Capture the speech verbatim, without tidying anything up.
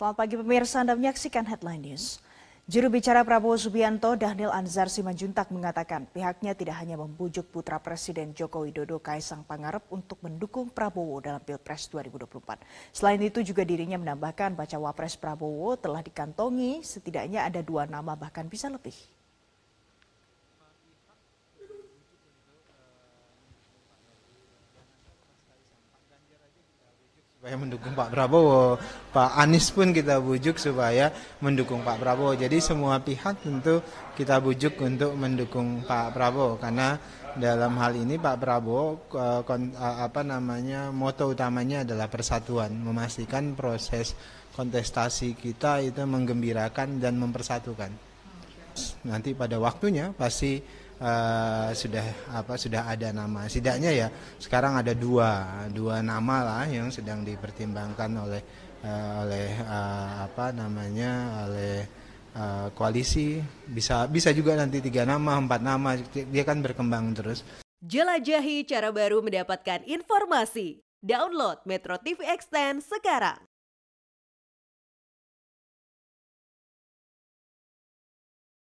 Selamat pagi pemirsa, Anda menyaksikan Headline News. Juru bicara Prabowo Subianto, Danil Anzar Simanjuntak mengatakan pihaknya tidak hanya membujuk putra Presiden Joko Widodo Kaisang Pangarep untuk mendukung Prabowo dalam Pilpres dua ribu dua puluh empat. Selain itu juga dirinya menambahkan bacawa pres Prabowo telah dikantongi setidaknya ada dua nama bahkan bisa lebih. Supaya mendukung Pak Prabowo, Pak Anies pun kita bujuk supaya mendukung Pak Prabowo. Jadi semua pihak tentu kita bujuk untuk mendukung Pak Prabowo, karena dalam hal ini Pak Prabowo apa namanya moto utamanya adalah persatuan, memastikan proses kontestasi kita itu menggembirakan dan mempersatukan. Nanti pada waktunya pasti Uh, sudah apa sudah ada nama, setidaknya ya sekarang ada dua dua nama lah yang sedang dipertimbangkan oleh uh, oleh uh, apa namanya oleh uh, koalisi, bisa bisa juga nanti tiga nama empat nama, dia kan berkembang terus. Jelajahi cara baru mendapatkan informasi, download Metro T V Extend sekarang.